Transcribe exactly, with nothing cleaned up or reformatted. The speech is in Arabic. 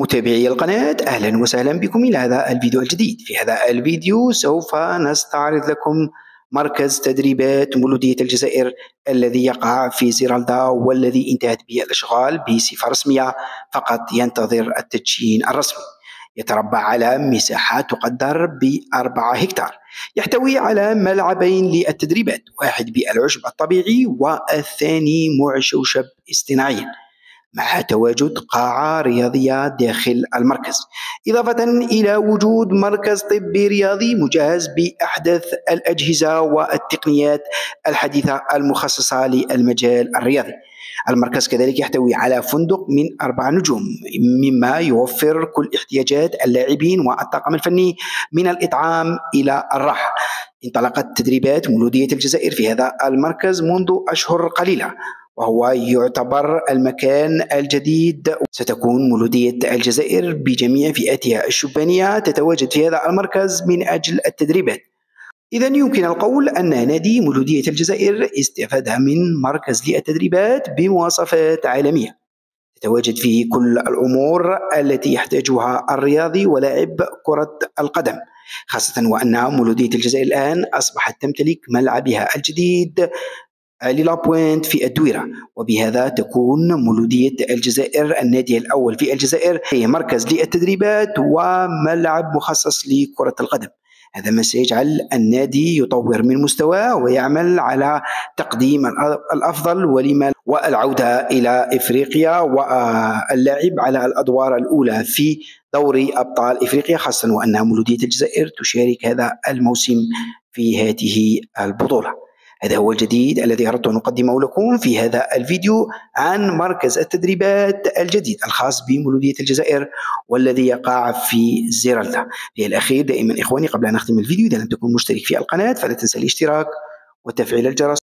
متابعي القناة، أهلا وسهلا بكم إلى هذا الفيديو الجديد. في هذا الفيديو سوف نستعرض لكم مركز تدريبات مولودية الجزائر الذي يقع في زيرالدا والذي انتهت به الأشغال بصفة رسمية، فقط ينتظر التدشين الرسمي. يتربع على مساحة تقدر بأربعة هكتار، يحتوي على ملعبين للتدريبات، واحد بالعشب الطبيعي والثاني معشوشب اصطناعيا، مع تواجد قاعة رياضية داخل المركز، إضافة إلى وجود مركز طبي رياضي مجهز بأحدث الأجهزة والتقنيات الحديثة المخصصة للمجال الرياضي. المركز كذلك يحتوي على فندق من أربع نجوم، مما يوفر كل احتياجات اللاعبين والطاقم الفني من الإطعام إلى الراحة. انطلقت تدريبات مولودية الجزائر في هذا المركز منذ أشهر قليلة، وهو يعتبر المكان الجديد. ستكون مولودية الجزائر بجميع فئاتها الشبانية تتواجد في هذا المركز من أجل التدريبات. إذن يمكن القول أن نادي مولودية الجزائر استفاد من مركز للتدريبات بمواصفات عالمية، تتواجد فيه كل الأمور التي يحتاجها الرياضي ولاعب كرة القدم، خاصة وأن مولودية الجزائر الآن أصبحت تمتلك ملعبها الجديد للابوينت في الدويرة، وبهذا تكون مولودية الجزائر النادي الأول في الجزائر هي مركز للتدريبات وملعب مخصص لكرة القدم. هذا ما سيجعل النادي يطور من مستواه ويعمل على تقديم الأفضل ولما والعودة إلى إفريقيا واللعب على الأدوار الأولى في دوري أبطال إفريقيا، خاصة وأن مولودية الجزائر تشارك هذا الموسم في هذه البطولة. هذا هو الجديد الذي أردت أن أقدمه لكم في هذا الفيديو عن مركز التدريبات الجديد الخاص بمولودية الجزائر والذي يقع في زيرالدا. في الأخير دائما إخواني، قبل أن أختم الفيديو، إذا لم تكن مشترك في القناة فلا تنسى الاشتراك وتفعيل الجرس.